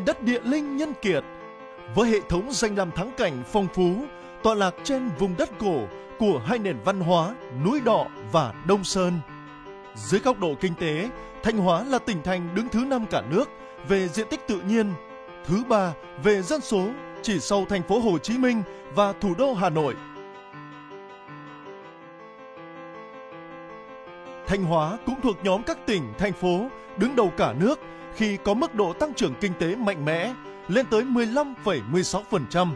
nền đất địa linh nhân kiệt với hệ thống danh lam thắng cảnh phong phú, tọa lạc trên vùng đất cổ của hai nền văn hóa núi Đọ và Đông Sơn. Dưới góc độ kinh tế, Thanh Hóa là tỉnh thành đứng thứ 5 cả nước về diện tích tự nhiên, thứ 3 về dân số chỉ sau thành phố Hồ Chí Minh và thủ đô Hà Nội. Thanh Hóa cũng thuộc nhóm các tỉnh, thành phố đứng đầu cả nước khi có mức độ tăng trưởng kinh tế mạnh mẽ lên tới 15,16%.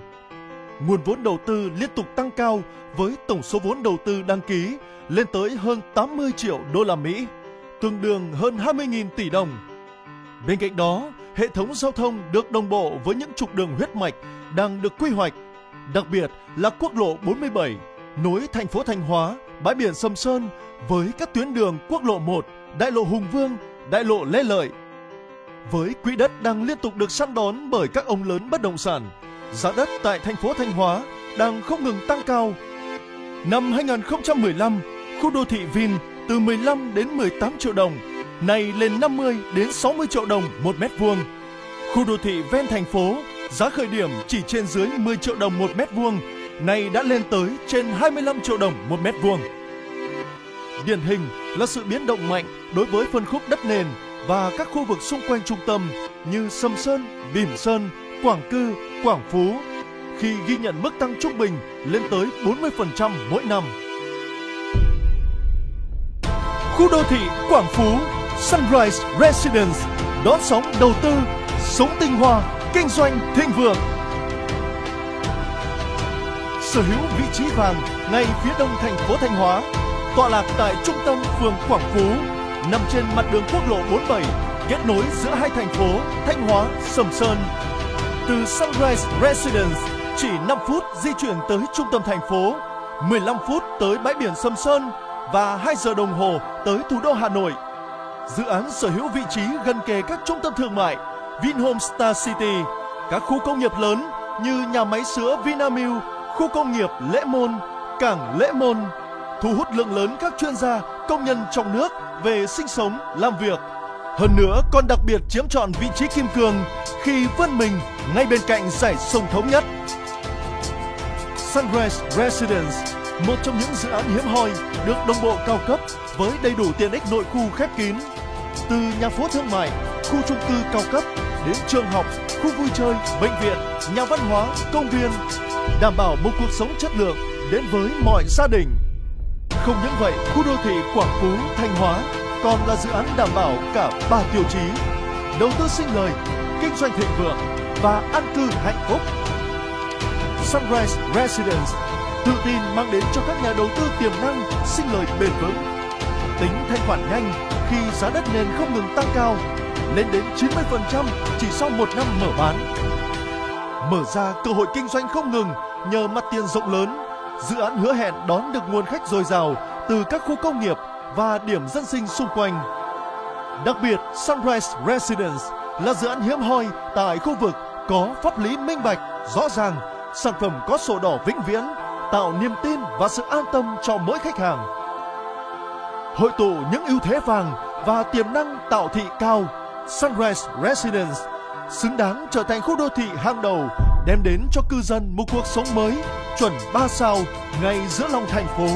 Nguồn vốn đầu tư liên tục tăng cao với tổng số vốn đầu tư đăng ký lên tới hơn 80 triệu đô la Mỹ, tương đương hơn 20.000 tỷ đồng. Bên cạnh đó, hệ thống giao thông được đồng bộ với những trục đường huyết mạch đang được quy hoạch, đặc biệt là quốc lộ 47 nối thành phố Thanh Hóa, bãi biển Sầm Sơn với các tuyến đường quốc lộ 1, đại lộ Hùng Vương, đại lộ Lê Lợi. Với quỹ đất đang liên tục được săn đón bởi các ông lớn bất động sản, giá đất tại thành phố Thanh Hóa đang không ngừng tăng cao. Năm 2015, khu đô thị Vin từ 15 đến 18 triệu đồng, nay lên 50 đến 60 triệu đồng một mét vuông. Khu đô thị ven thành phố, giá khởi điểm chỉ trên dưới 10 triệu đồng một mét vuông, nay đã lên tới trên 25 triệu đồng một mét vuông. Điển hình là sự biến động mạnh đối với phân khúc đất nền và các khu vực xung quanh trung tâm như Sầm Sơn, Bỉm Sơn, Quảng Cư, Quảng Phú, khi ghi nhận mức tăng trung bình lên tới 40% mỗi năm. Khu đô thị Quảng Phú, Sunrise Residence đón sóng đầu tư, sống tinh hoa, kinh doanh thịnh vượng. Sở hữu vị trí vàng ngay phía đông thành phố Thanh Hóa, tọa lạc tại trung tâm phường Quảng Phú, nằm trên mặt đường quốc lộ 47 kết nối giữa hai thành phố Thanh Hóa, Sầm Sơn. Từ Sunrise Residence chỉ 5 phút di chuyển tới trung tâm thành phố, 15 phút tới bãi biển Sầm Sơn và 2 giờ đồng hồ tới thủ đô Hà Nội. Dự án sở hữu vị trí gần kề các trung tâm thương mại Vinhomes Star City, các khu công nghiệp lớn như nhà máy sữa Vinamilk, khu công nghiệp Lễ Môn, cảng Lễ Môn, thu hút lượng lớn các chuyên gia, công nhân trong nước về sinh sống, làm việc. Hơn nữa còn đặc biệt chiếm trọn vị trí kim cương khi vươn mình ngay bên cạnh dải sông Thống Nhất. Sunrise Residence, một trong những dự án hiếm hoi được đồng bộ cao cấp với đầy đủ tiện ích nội khu khép kín, từ nhà phố thương mại, khu chung cư cao cấp đến trường học, khu vui chơi, bệnh viện, nhà văn hóa, công viên, đảm bảo một cuộc sống chất lượng đến với mọi gia đình. Không những vậy, khu đô thị Quảng Phú, Thanh Hóa còn là dự án đảm bảo cả 3 tiêu chí: đầu tư sinh lời, kinh doanh thịnh vượng và an cư hạnh phúc. Sunrise Residence tự tin mang đến cho các nhà đầu tư tiềm năng sinh lời bền vững, tính thanh khoản nhanh khi giá đất nền không ngừng tăng cao, lên đến 90% chỉ sau 1 năm mở bán. Mở ra cơ hội kinh doanh không ngừng nhờ mặt tiền rộng lớn, dự án hứa hẹn đón được nguồn khách dồi dào từ các khu công nghiệp và điểm dân sinh xung quanh. Đặc biệt, Sunrise Residence là dự án hiếm hoi tại khu vực có pháp lý minh bạch, rõ ràng, sản phẩm có sổ đỏ vĩnh viễn, tạo niềm tin và sự an tâm cho mỗi khách hàng. Hội tụ những ưu thế vàng và tiềm năng tạo thị cao, Sunrise Residence xứng đáng trở thành khu đô thị hàng đầu, đem đến cho cư dân một cuộc sống mới, chuẩn 3 sao ngay giữa lòng thành phố.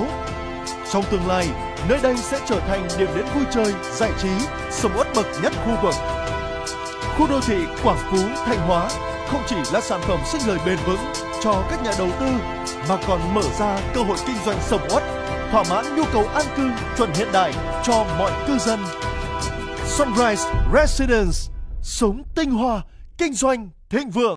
Trong tương lai, nơi đây sẽ trở thành điểm đến vui chơi, giải trí, sầm uất bậc nhất khu vực. Khu đô thị Quảng Phú, Thanh Hóa không chỉ là sản phẩm sinh lời bền vững cho các nhà đầu tư mà còn mở ra cơ hội kinh doanh sầm uất, thỏa mãn nhu cầu an cư chuẩn hiện đại cho mọi cư dân. Sunrise Residence, sống tinh hoa, kinh doanh thịnh vượng.